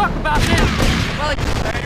Talk about this. Well,